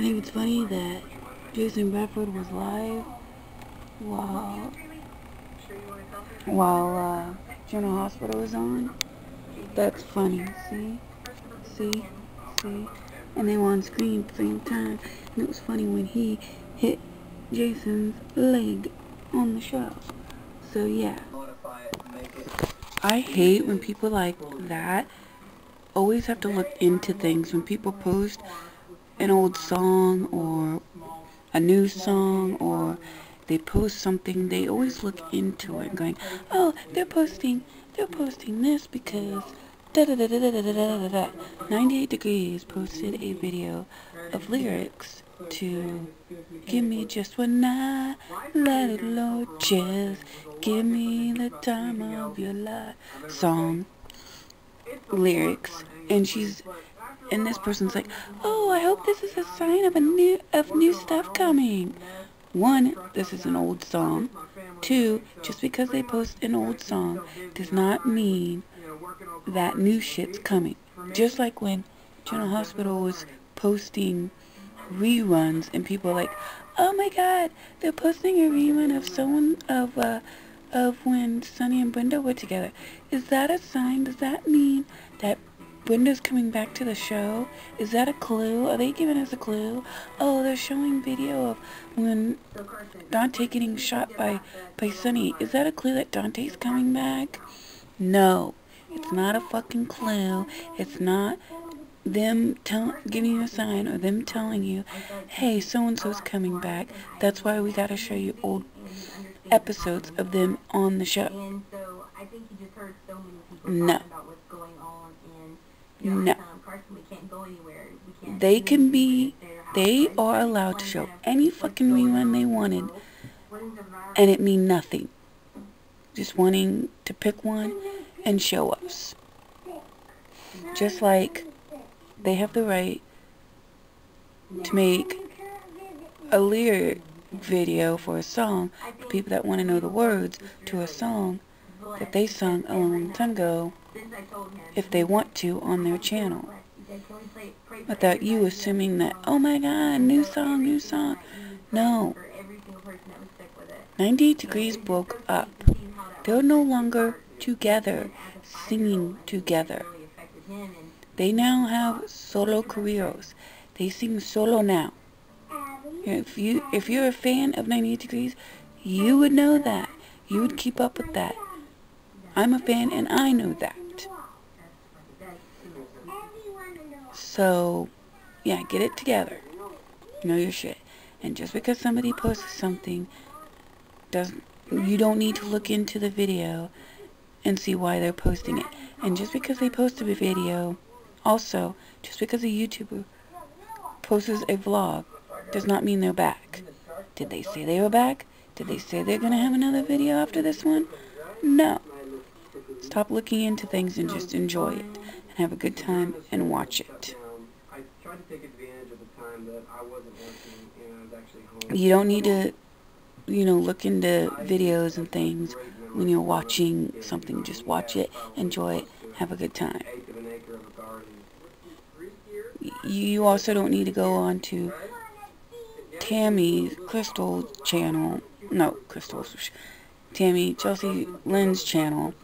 I think it's funny that Jason Bradford was live while General Hospital was on. That's funny. See? And they were on screen at the same time. And it was funny when he hit Jason's leg on the show. So yeah. I hate when people like that always have to look into things. When people post an old song or a new song, or they post something, they always look into it going, oh, they're posting this because da da da da da da da da da. 98 Degrees posted a video of lyrics to "Give me just one night, let it low, just give me the time of your life" song lyrics, and this person's like, oh, I hope this is a sign of new stuff coming. One, this is an old song. Two, just because they post an old song does not mean that new shit's coming. Just like when General Hospital was posting reruns and people like, oh my god, they're posting a rerun of when Sonny and Brenda were together. Is that a sign? Does that mean that Brenda's coming back to the show? Is that a clue? Are they giving us a clue? Oh, they're showing video of when Dante getting shot by Sonny. Is that a clue that Dante's coming back? No. It's not a fucking clue. It's not them giving you a sign or them telling you, hey, so-and-so's coming back. That's why we gotta show you old episodes of them on the show. No. No. They are allowed to show any fucking rerun they wanted, and it mean nothing. Just wanting to pick one and show us. Just like they have the right to make a lyric video for a song, for people that want to know the words to a song that they sung a long time ago, if they want to, on their channel, without you assuming that, oh my god, new song. No. 98 Degrees broke up. They're no longer together, singing together. They now have solo careers. They sing solo now. If you're a fan of 98 Degrees, you would know that. You would keep up with that. I'm a fan and I know that. So, yeah, get it together. Know your shit. And just because somebody posts something, you don't need to look into the video and see why they're posting it. And just because they posted a video, also, just because a YouTuber posts a vlog, does not mean they're back. Did they say they were back? Did they say they're going to have another video after this one? No. Stop looking into things and just enjoy it. And have a good time and watch it. You don't need to, look into videos and things when you're watching something. Just watch it, enjoy it, have a good time. You also don't need to go on to Tammy Chelsea Lynn's channel,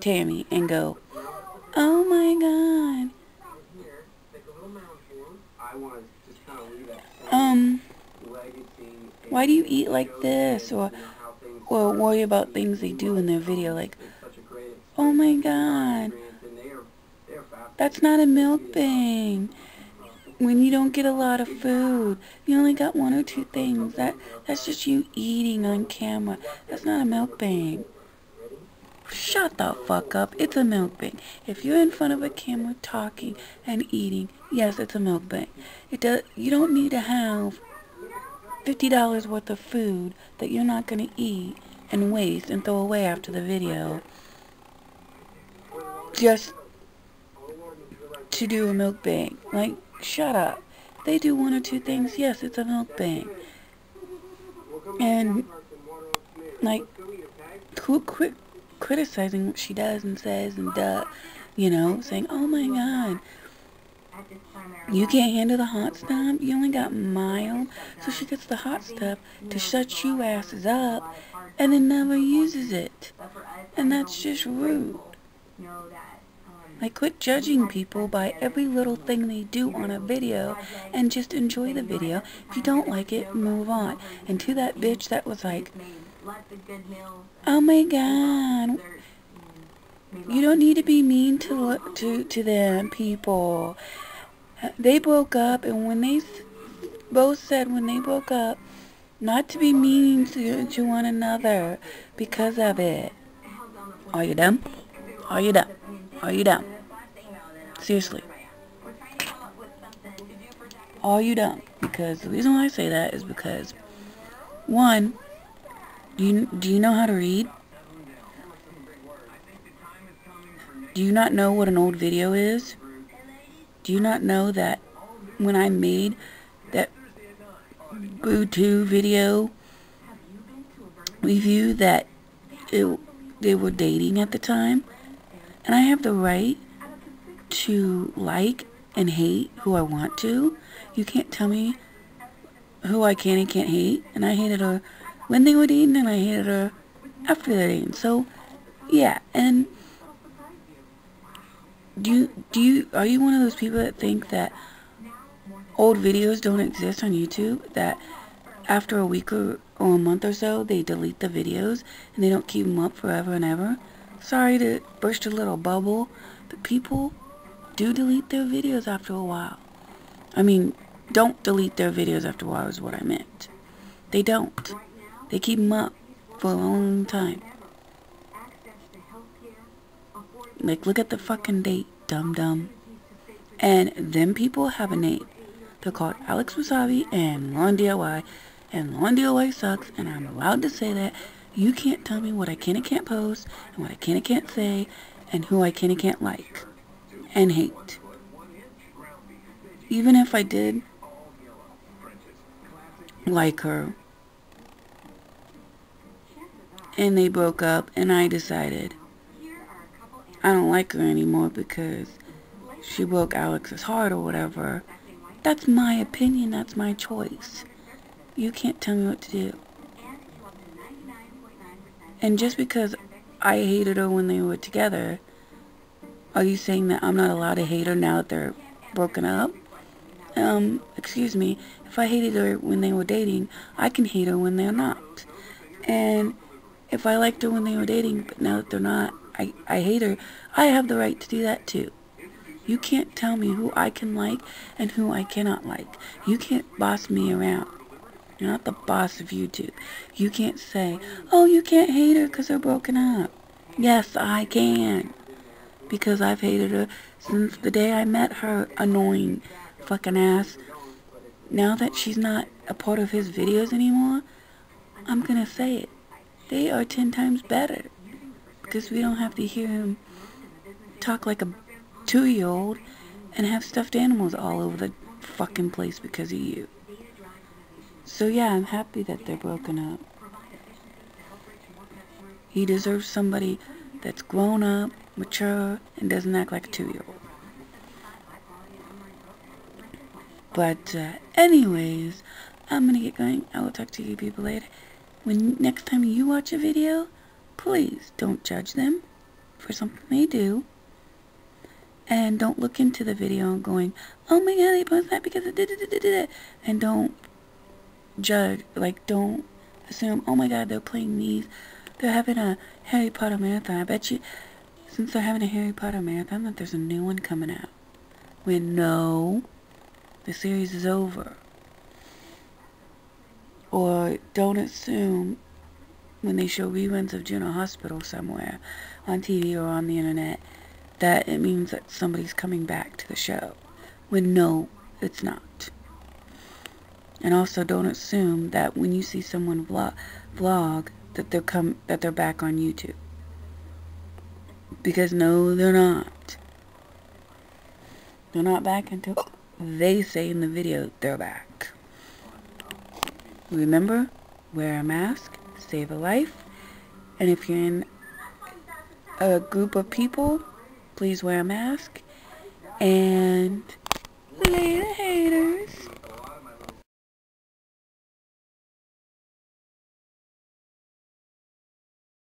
Tammy, and go, oh my god. Why do you eat like this? Or worry about things they do in their video, like, oh my god, that's not a mukbang. When you don't get a lot of food, you only got one or two things. That's just you eating on camera. That's not a mukbang. Shut the fuck up. It's a mukbang. If you're in front of a camera talking and eating, yes, it's a mukbang. You don't need to have $50 worth of food that you're not going to eat and waste and throw away after the video just to do a mukbang. Like, shut up. They do one or two things, yes, it's a mukbang. And, like, quit criticizing what she does and says and saying, oh my god, You can't handle the hot stuff. You only got mild. So she gets the hot stuff to shut you asses up and then never uses it. And that's just rude. Like, quit judging people by every little thing they do on a video and just enjoy the video. If you don't like it, move on. And to that bitch that was like, oh my God, you don't need to be mean to them people. They broke up, and when they both said when they broke up, not to be mean to one another because of it. Are you dumb? Are you dumb? Are you dumb? Seriously. Are you dumb? Because the reason why I say that is because, one, do you know how to read? Do you not know what an old video is? Do you not know that when I made that Boo2 video review that they were dating at the time? And I have the right to like and hate who I want to. You can't tell me who I can and can't hate. And I hated her when they were dating, and I hated her after they're dating. So, yeah, and... Are you one of those people that think that old videos don't exist on YouTube? That after a week or a month or so, they delete the videos and they don't keep them up forever and ever? Sorry to burst a little bubble, but people do delete their videos after a while. I mean, don't delete their videos after a while is what I meant. They don't. They keep them up for a long time. Like, look at the fucking date, dum-dum. And them people have a name. They're called Alex Wasabi and LaurDIY. And LaurDIY sucks, and I'm allowed to say that. You can't tell me what I can and can't post, and what I can and can't say, and who I can and can't like and hate. Even if I did like her, and they broke up, and I decided I don't like her anymore because she broke Alex's heart or whatever. That's my opinion. That's my choice. You can't tell me what to do. And just because I hated her when they were together, are you saying that I'm not allowed to hate her now that they're broken up? Excuse me. If I hated her when they were dating, I can hate her when they're not. And if I liked her when they were dating, but now that they're not, I hate her. I have the right to do that too. You can't tell me who I can like and who I cannot like. You can't boss me around. You're not the boss of YouTube. You can't say, oh, you can't hate her because they're broken up. Yes, I can. Because I've hated her since the day I met her annoying fucking ass. Now that she's not a part of his videos anymore, I'm going to say it. They are 10 times better. Because we don't have to hear him talk like a 2-year-old and have stuffed animals all over the fucking place because of you. So yeah, I'm happy that they're broken up. He deserves somebody that's grown up, mature, and doesn't act like a 2-year-old. But anyways, I'm gonna get going. I will talk to you people later. When next time you watch a video, please don't judge them for something they do. And don't look into the video going, oh my God, they posted that because it did. And don't judge, like, don't assume, oh my God, they're playing these. They're having a Harry Potter marathon. I bet you, since they're having a Harry Potter marathon, that there's a new one coming out. When, no, the series is over. Or don't assume when they show reruns of General Hospital somewhere on TV or on the internet that it means that somebody's coming back to the show, when no, it's not. And also don't assume that when you see someone vlog that they're back on YouTube, because no, they're not. They're not back until they say in the video they're back. Remember, wear a mask, save a life, and if you're in a group of people, please wear a mask, and